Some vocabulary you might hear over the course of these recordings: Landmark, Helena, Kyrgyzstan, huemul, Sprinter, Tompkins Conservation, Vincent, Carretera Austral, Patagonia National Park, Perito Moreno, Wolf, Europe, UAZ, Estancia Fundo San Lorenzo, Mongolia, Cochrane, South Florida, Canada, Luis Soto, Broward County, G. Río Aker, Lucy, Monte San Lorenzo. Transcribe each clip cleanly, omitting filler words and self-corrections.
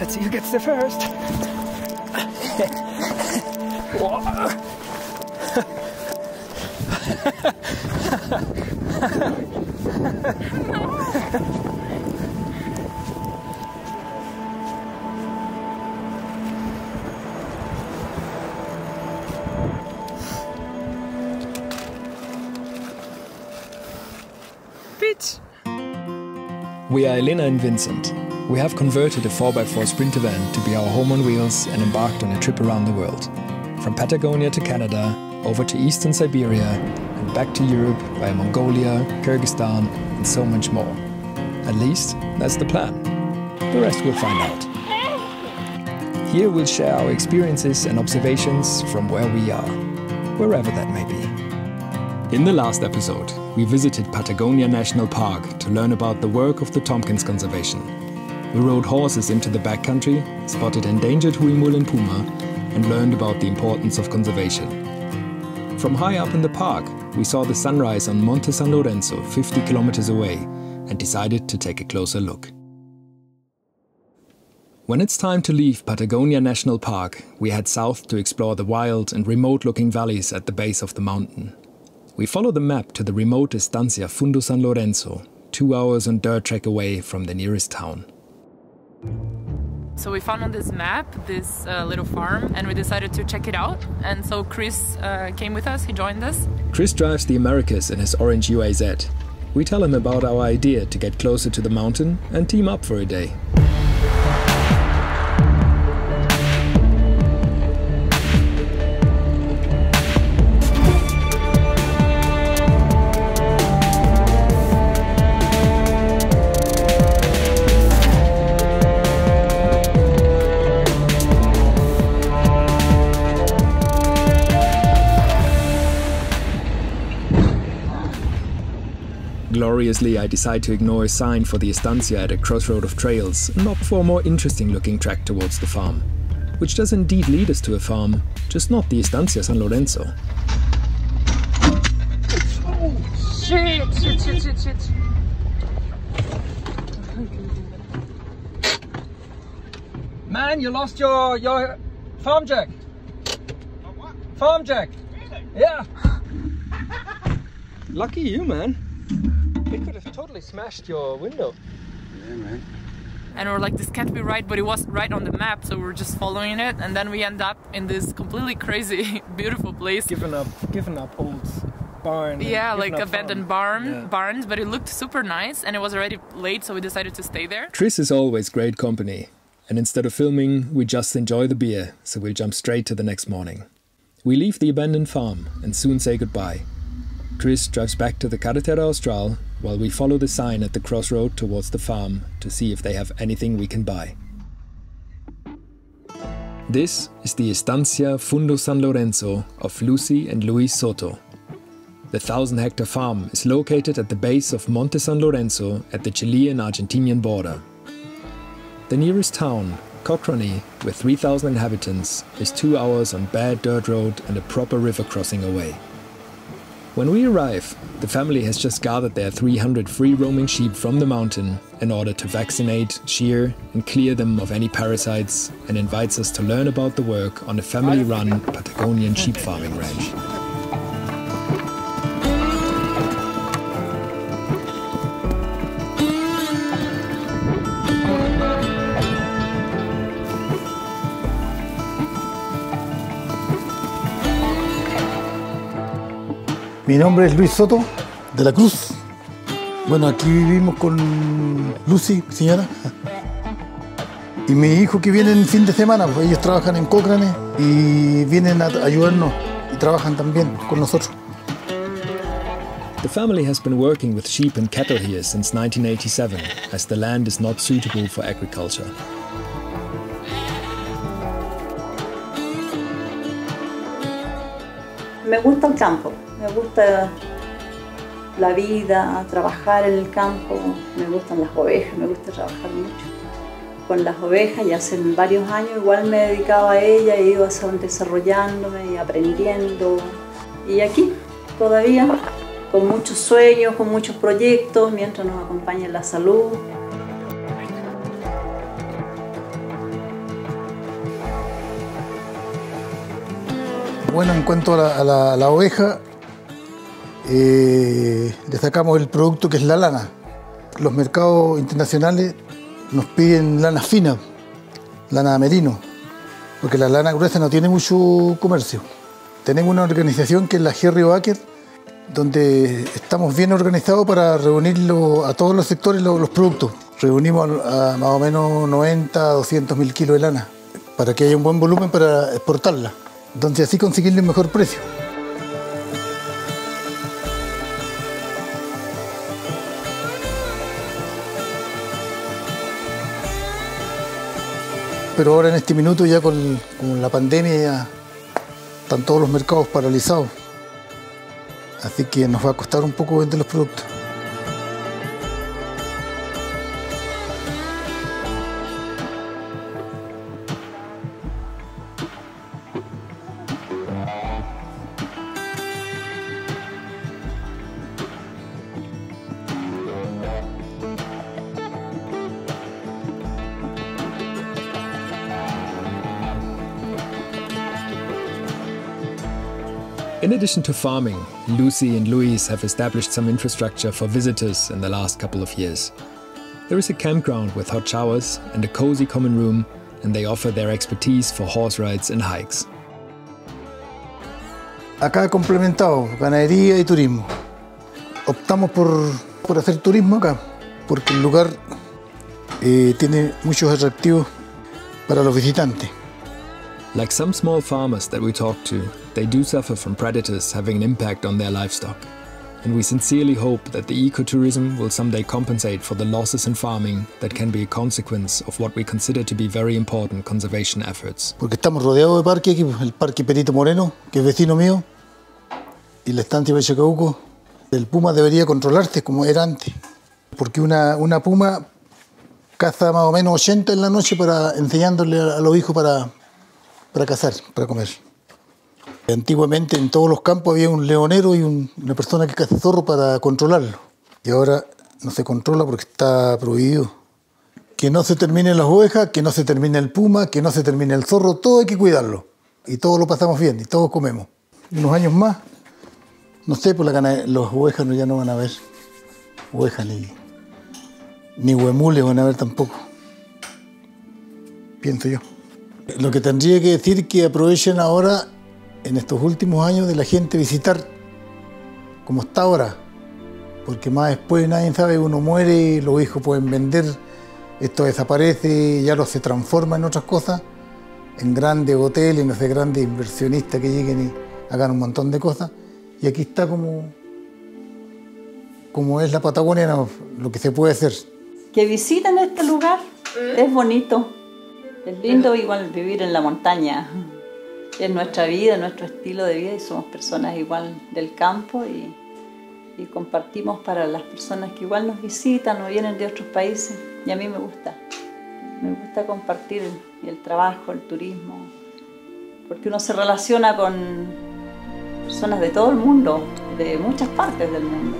Let's see who gets there first. Bitch. We are Helena and Vincent. We have converted a 4x4 Sprinter van to be our home on wheels and embarked on a trip around the world. From Patagonia to Canada, over to eastern Siberia, and back to Europe via Mongolia, Kyrgyzstan, and so much more. At least, that's the plan. The rest we'll find out. Here we'll share our experiences and observations from where we are, wherever that may be. In the last episode, we visited Patagonia National Park to learn about the work of the Tompkins Conservation. We rode horses into the backcountry, spotted endangered huemul and puma, and learned about the importance of conservation. From high up in the park, we saw the sunrise on Monte San Lorenzo 50 kilometers away and decided to take a closer look. When it's time to leave Patagonia National Park, we head south to explore the wild and remote-looking valleys at the base of the mountain. We follow the map to the remote Estancia Fundo San Lorenzo, 2 hours on dirt track away from the nearest town. So we found on this map this little farm, and we decided to check it out. And so Chris came with us, he joined us. Chris drives the Americas in his orange UAZ. We tell him about our idea to get closer to the mountain and team up for a day. Gloriously, I decide to ignore a sign for the estancia at a crossroad of trails and opt for a more interesting-looking track towards the farm. Which does indeed lead us to a farm, just not the Estancia San Lorenzo. Oh, shit! Man, you lost your farm jack. Oh, what? Farm jack. Really? Yeah. Lucky you, man. It could have totally smashed your window. Yeah, man. And we're like, this can't be right, but it was right on the map, so we're just following it, and then we end up in this completely crazy, beautiful place. Given up old barn. Yeah, like abandoned barns, but it looked super nice, and it was already late, so we decided to stay there. Tris is always great company, and instead of filming, we just enjoy the beer, so we'll jump straight to the next morning. We leave the abandoned farm and soon say goodbye. Chris drives back to the Carretera Austral while we follow the sign at the crossroad towards the farm to see if they have anything we can buy. This is the Estancia Fundo San Lorenzo of Lucy and Luis Soto. The 1,000-hectare farm is located at the base of Monte San Lorenzo at the Chilean-Argentinian border. The nearest town, Cochrane, with 3,000 inhabitants, is 2 hours on bad dirt road and a proper river crossing away. When we arrive, the family has just gathered their 300 free-roaming sheep from the mountain in order to vaccinate, shear and clear them of any parasites, and invites us to learn about the work on a family-run Patagonian sheep farming ranch. Mi nombre es Luis Soto, de la Cruz. Bueno, aquí vivimos con Lucy, señora, y mi hijo que vienen fin de semana, pues ellos trabajan en Cochrane y vienen a ayudarnos y trabajan también con nosotros. The family has been working with sheep and cattle here since 1987, as the land is not suitable for agriculture. Me gusta el campo. Me gusta la vida, trabajar en el campo, me gustan las ovejas, me gusta trabajar mucho con las ovejas, y hace varios años igual me dedicaba a ella, he ido desarrollándome y aprendiendo. Y aquí todavía, con muchos sueños, con muchos proyectos, mientras nos acompaña la salud. Bueno, en cuanto a la oveja, destacamos el producto que es la lana. Los mercados internacionales nos piden lana fina, lana merino, porque la lana gruesa no tiene mucho comercio. Tenemos una organización que es la G. Río Aker, donde estamos bien organizados para reunir a todos los sectores los productos. Reunimos a más o menos 90 a 200 mil kilos de lana, para que haya un buen volumen para exportarla, donde así conseguirle un mejor precio. Pero ahora en este minuto ya con la pandemia ya están todos los mercados paralizados, así que nos va a costar un poco vender los productos. In addition to farming, Lucy and Luis have established some infrastructure for visitors in the last couple of years. There is a campground with hot showers and a cozy common room, and they offer their expertise for horse rides and hikes. Acá he complementado ganadería y turismo. Optamos por hacer turismo acá, porque el lugar tiene muchos atractivos para los visitantes. Like some small farmers that we talk to, they do suffer from predators having an impact on their livestock. And we sincerely hope that the ecotourism will someday compensate for the losses in farming that can be a consequence of what we consider to be very important conservation efforts. Porque estamos rodeados de parques, el parque Perito Moreno, que es vecino mío, y la estancia Fundo. El puma debería controlarse como era antes, porque una puma caza más o menos 80 en la noche para enseñándole a los hijos para cazar, para comer. Antiguamente en todos los campos había un leonero y una persona que caza zorro para controlarlo. Y ahora no se controla porque está prohibido. Que no se terminen las ovejas, que no se termine el puma, que no se termine el zorro, todo hay que cuidarlo. Y todos lo pasamos bien y todos comemos. Unos años más, no sé, pues las ovejas ya no van a haber ovejas ni huemules van a haber tampoco. Pienso yo. Lo que tendría que decir que aprovechen ahora, en estos últimos años, de la gente visitar como está ahora, porque más después nadie sabe, uno muere, los hijos pueden vender, esto desaparece, ya se transforma en otras cosas, en grandes hoteles, no sé, grandes inversionistas que lleguen y hagan un montón de cosas, y aquí está como es la Patagonia, lo que se puede hacer. Que visiten este lugar, es bonito. Es lindo igual vivir en la montaña, es nuestra vida, nuestro estilo de vida y somos personas igual del campo y compartimos para las personas que igual nos visitan o vienen de otros países y a mí me gusta compartir el trabajo, el turismo, porque uno se relaciona con personas de todo el mundo, de muchas partes del mundo.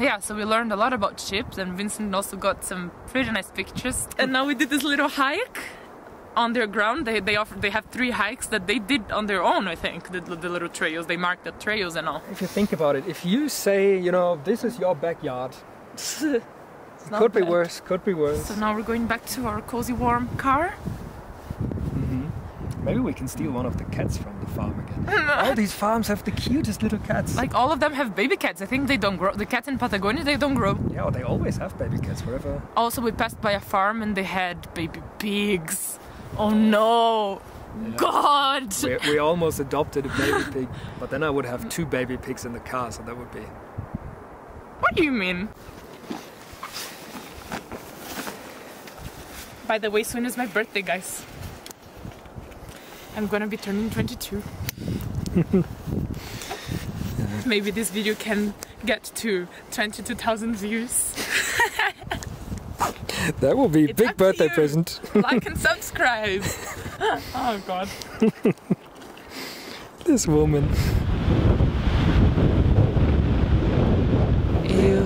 Yeah, so we learned a lot about ships and Vincent also got some pretty nice pictures. And now we did this little hike on their ground. They have three hikes that they did on their own, I think, the little trails. They marked the trails and all. If you think about it, if you say, you know, this is your backyard, it could be worse, could be worse. So now we're going back to our cozy, warm car. Maybe we can steal one of the cats from the farm again. All these farms have the cutest little cats. Like all of them have baby cats. I think they don't grow. The cats in Patagonia, they don't grow. Yeah, well, they always have baby cats wherever. Also, we passed by a farm and they had baby pigs. Oh no! Yeah. God! We almost adopted a baby pig, but then I would have two baby pigs in the car, so that would be... What do you mean? By the way, soon is my birthday, guys. I'm gonna be turning 22. Maybe this video can get to 22,000 views. That will be a big birthday present. Like and subscribe. Oh God. This woman. Eu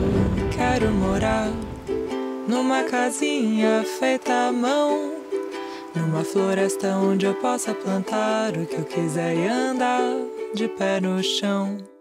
quero morar numa casinha feita à mão, numa floresta onde eu possa plantar o que eu quiser e andar de pé no chão.